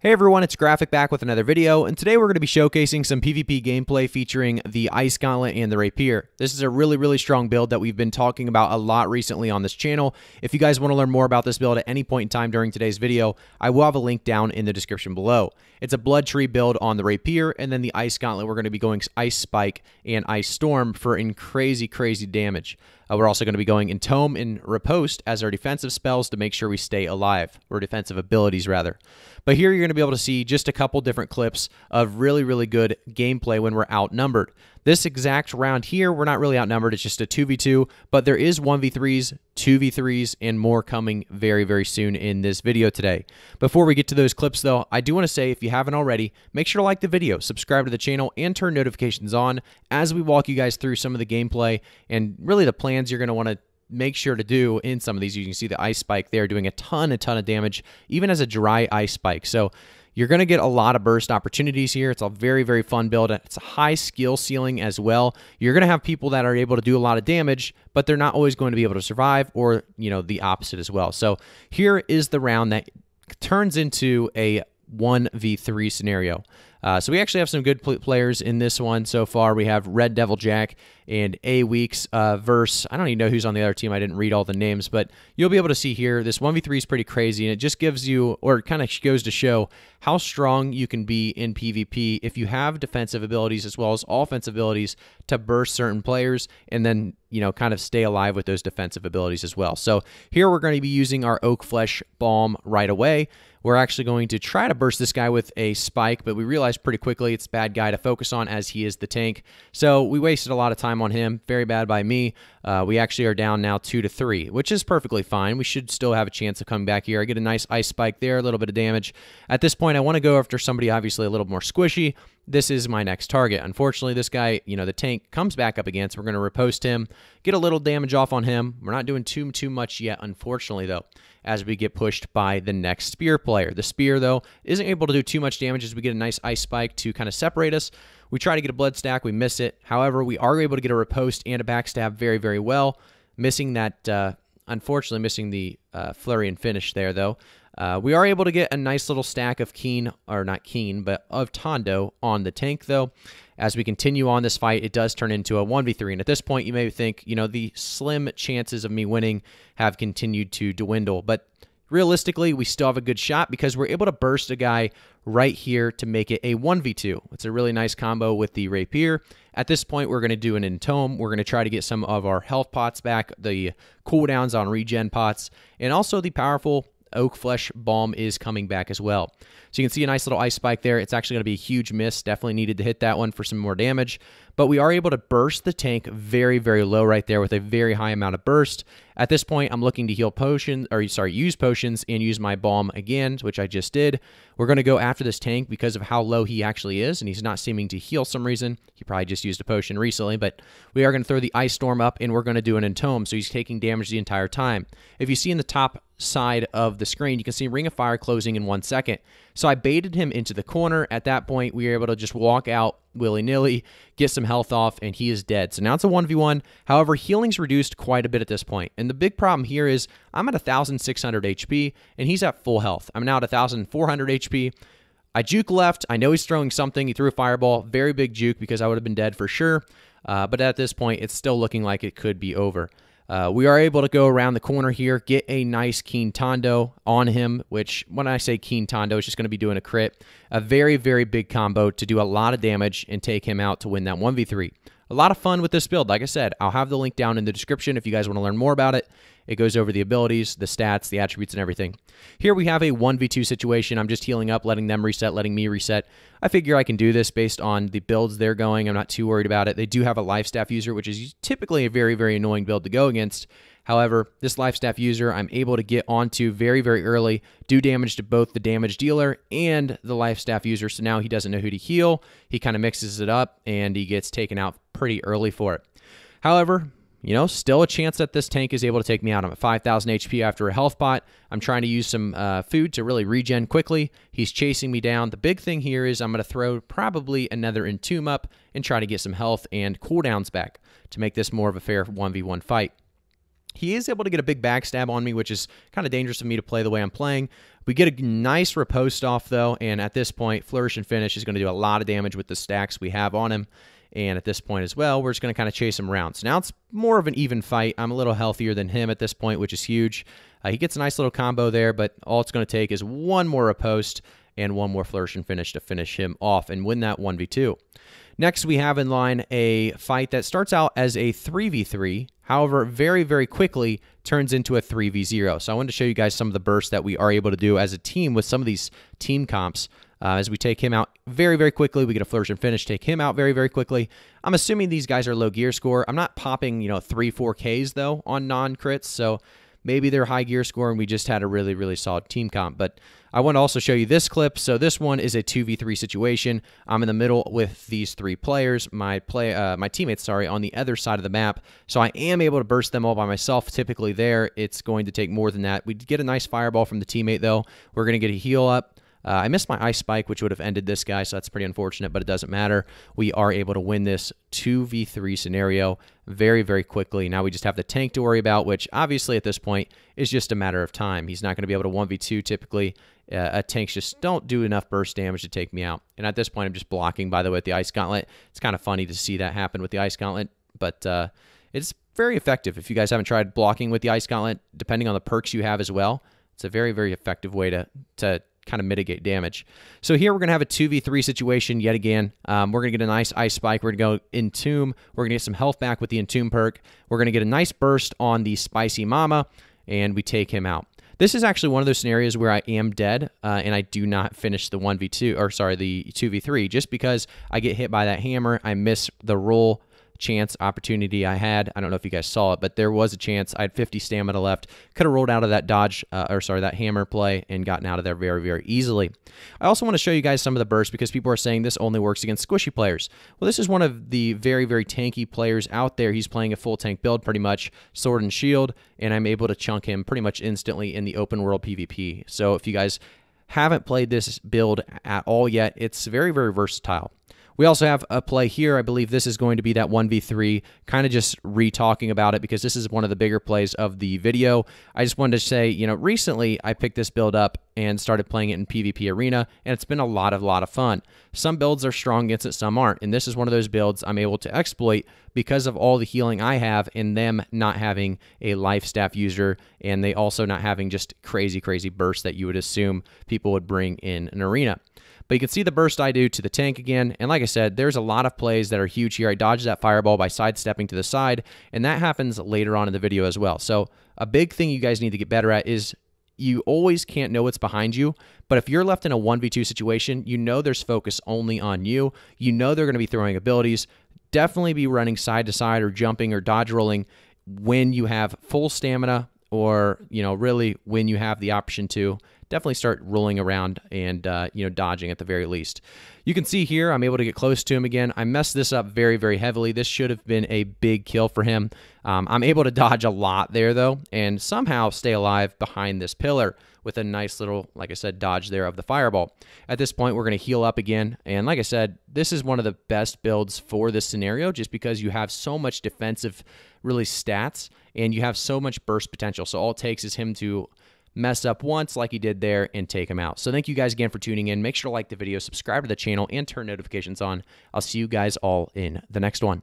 Hey everyone, it's Graphic back with another video, and today we're going to be showcasing some PvP gameplay featuring the Ice Gauntlet and the Rapier. This is a really strong build that we've been talking about a lot recently on this channel. If you guys want to learn more about this build at any point in time during today's video, I will have a link down in the description below. It's a Blood Tree build on the Rapier, and then the Ice Gauntlet, we're going to be going Ice Spike and Ice Storm for crazy damage. We're also going to be going in Tome and Riposte as our defensive spells to make sure we stay alive, or defensive abilities rather. But here you're going to be able to see just a couple different clips of really good gameplay when we're outnumbered. This exact round here, we're not really outnumbered, it's just a 2v2, but there is 1v3s, 2v3s, and more coming very soon in this video today. Before we get to those clips though, I do want to say if you haven't already, make sure to like the video, subscribe to the channel, and turn notifications on as we walk you guys through some of the gameplay and really the plans you're going to want to make sure to do in some of these. You can see the Ice Spike there doing a ton of damage, even as a dry Ice Spike. So you're going to get a lot of burst opportunities here. It's a very fun build. It's a high skill ceiling as well. You're going to have people that are able to do a lot of damage, but they're not always going to be able to survive, or, you know, the opposite as well. So here is the round that turns into a 1v3 scenario. So we actually have some good players in this one so far. We have Red Devil Jack and A Week's verse. I don't even know who's on the other team. I didn't read all the names, but you'll be able to see here this 1v3 is pretty crazy, and it just gives you, or it kind of goes to show how strong you can be in PvP if you have defensive abilities as well as offensive abilities to burst certain players, and then, you know, kind of stay alive with those defensive abilities as well. So here we're going to be using our Oak Flesh Bomb right away. We're actually going to try to burst this guy with a spike, but we realized pretty quickly it's a bad guy to focus on as he is the tank. So we wasted a lot of time on him. Very bad by me. We actually are down now 2-3, which is perfectly fine. We should still have a chance of coming back here. I get a nice Ice Spike there, a little bit of damage. At this point, I want to go after somebody obviously a little more squishy. This is my next target. Unfortunately, this guy, you know, the tank comes back up against. We're going to riposte him, get a little damage off on him. We're not doing too much yet, unfortunately, though, as we get pushed by the next spear player. The spear, though, isn't able to do too much damage as we get a nice Ice Spike to kind of separate us. We try to get a blood stack. We miss it. However, we are able to get a riposte and a backstab very well. Missing that, unfortunately, missing the Flourish and Finish there, though. We are able to get a nice little stack of of Tondo on the tank, though. As we continue on this fight, it does turn into a 1v3, and at this point, you may think, you know, the slim chances of me winning have continued to dwindle, but realistically, we still have a good shot because we're able to burst a guy right here to make it a 1v2. It's a really nice combo with the Rapier. At this point, we're going to do an Entomb. We're going to try to get some of our health pots back, the cooldowns on regen pots, and also the powerful Oak Flesh Bomb is coming back as well. So you can see a nice little Ice Spike there. It's actually going to be a huge miss. Definitely needed to hit that one for some more damage. But we are able to burst the tank very low right there with a very high amount of burst. At this point, I'm looking to heal potions, or sorry, use potions and use my bomb again, which I just did. We're going to go after this tank because of how low he actually is, and he's not seeming to heal some reason. He probably just used a potion recently, but we are going to throw the Ice Storm up, and we're going to do an Entomb, so he's taking damage the entire time. If you see in the top side of the screen, you can see Ring of Fire closing in 1 second. So I baited him into the corner. At that point, we were able to just walk out willy-nilly, get some health off, and he is dead. So now it's a 1v1. However, healing's reduced quite a bit at this point. And the big problem here is I'm at 1,600 HP, and he's at full health. I'm now at 1,400 HP. I juke left. I know he's throwing something. He threw a fireball. Very big juke because I would have been dead for sure. But at this point, it's still looking like it could be over. We are able to go around the corner here, get a nice Keen Tondo on him, which when I say Keen Tondo, it's just going to be doing a crit. A very big combo to do a lot of damage and take him out to win that 1v3. A lot of fun with this build. Like I said, I'll have the link down in the description if you guys want to learn more about it. It goes over the abilities, the stats, the attributes, and everything. Here we have a 1v2 situation. I'm just healing up, letting them reset, letting me reset. I figure I can do this based on the builds they're going. I'm not too worried about it. They do have a life staff user, which is typically a very annoying build to go against. However, this life staff user I'm able to get onto very early, do damage to both the damage dealer and the life staff user, so now he doesn't know who to heal. He kind of mixes it up, and he gets taken out pretty early for it. However, you know, still a chance that this tank is able to take me out. I'm at 5,000 HP after a health pot. I'm trying to use some food to really regen quickly. He's chasing me down. The big thing here is I'm going to throw probably another Entomb up and try to get some health and cooldowns back to make this more of a fair 1v1 fight. He is able to get a big backstab on me, which is kind of dangerous for me to play the way I'm playing. We get a nice riposte off, though, and at this point, Flourish and Finish is going to do a lot of damage with the stacks we have on him. And at this point as well, we're just going to kind of chase him around. So now it's more of an even fight. I'm a little healthier than him at this point, which is huge. He gets a nice little combo there, but all it's going to take is one more riposte and one more Flourish and Finish to finish him off and win that 1v2. Next, we have in line a fight that starts out as a 3v3. However, very, very quickly turns into a 3v0. So I wanted to show you guys some of the bursts that we are able to do as a team with some of these team comps. As we take him out very, very quickly, we get a Flourish and Finish, take him out very, very quickly. I'm assuming these guys are low gear score. I'm not popping, 3, 4Ks, though, on non-crits, so maybe they're high gear score, and we just had a really, really solid team comp. But I want to also show you this clip. So this one is a 2v3 situation. I'm in the middle with these three players, my teammates, on the other side of the map. So I am able to burst them all by myself. Typically there, it's going to take more than that. We get a nice fireball from the teammate, though. We're going to get a heal up. I missed my Ice Spike, which would have ended this guy, so that's pretty unfortunate, but it doesn't matter. We are able to win this 2v3 scenario very, very quickly. Now we just have the tank to worry about, which obviously at this point is just a matter of time. He's not going to be able to 1v2 typically. Tanks just don't do enough burst damage to take me out. And at this point, I'm just blocking, by the way, with the Ice Gauntlet. It's kind of funny to see that happen with the Ice Gauntlet, but it's very effective. If you guys haven't tried blocking with the Ice Gauntlet, depending on the perks you have as well, it's a very, very effective way to kind of mitigate damage. So here we're going to have a 2v3 situation yet again. We're going to get a nice Ice Spike. We're going to go Entomb. We're going to get some health back with the Entomb perk. We're going to get a nice burst on the Spicy Mama, and we take him out. This is actually one of those scenarios where I am dead, and I do not finish the 1v2, or sorry, the 2v3, just because I get hit by that hammer. I miss the roll chance opportunity I had. I don't know if you guys saw it, but there was a chance. I had 50 stamina left. Could have rolled out of that that hammer play and gotten out of there very, very easily. I also want to show you guys some of the bursts because people are saying this only works against squishy players. Well, this is one of the very, very tanky players out there. He's playing a full tank build pretty much, sword and shield, and I'm able to chunk him pretty much instantly in the open world PvP. So if you guys haven't played this build at all yet, it's very, very versatile. We also have a play here. I believe this is going to be that 1v3, kind of just re-talking about it because this is one of the bigger plays of the video. I just wanted to say, recently I picked this build up and started playing it in PvP Arena, and it's been a lot of fun. Some builds are strong against it, some aren't, and this is one of those builds I'm able to exploit because of all the healing I have and them not having a life staff user, and they also not having just crazy, crazy bursts that you would assume people would bring in an arena. But you can see the burst I do to the tank again. And like I said, there's a lot of plays that are huge here. I dodged that fireball by sidestepping to the side, and that happens later on in the video as well. So a big thing you guys need to get better at is you always can't know what's behind you, but if you're left in a 1v2 situation, there's focus only on you. They're going to be throwing abilities. Definitely be running side to side or jumping or dodge rolling when you have full stamina or, really when you have the option to. Definitely start rolling around and, dodging at the very least. You can see here, I'm able to get close to him again. I messed this up very, very heavily. This should have been a big kill for him. I'm able to dodge a lot there, though, and somehow stay alive behind this pillar with a nice little, like I said, dodge there of the fireball. At this point, we're going to heal up again. And like I said, this is one of the best builds for this scenario just because you have so much defensive, really, stats, and you have so much burst potential. So all it takes is him to mess up once like he did there and take him out. So thank you guys again for tuning in. Make sure to like the video, subscribe to the channel, and turn notifications on. I'll see you guys all in the next one.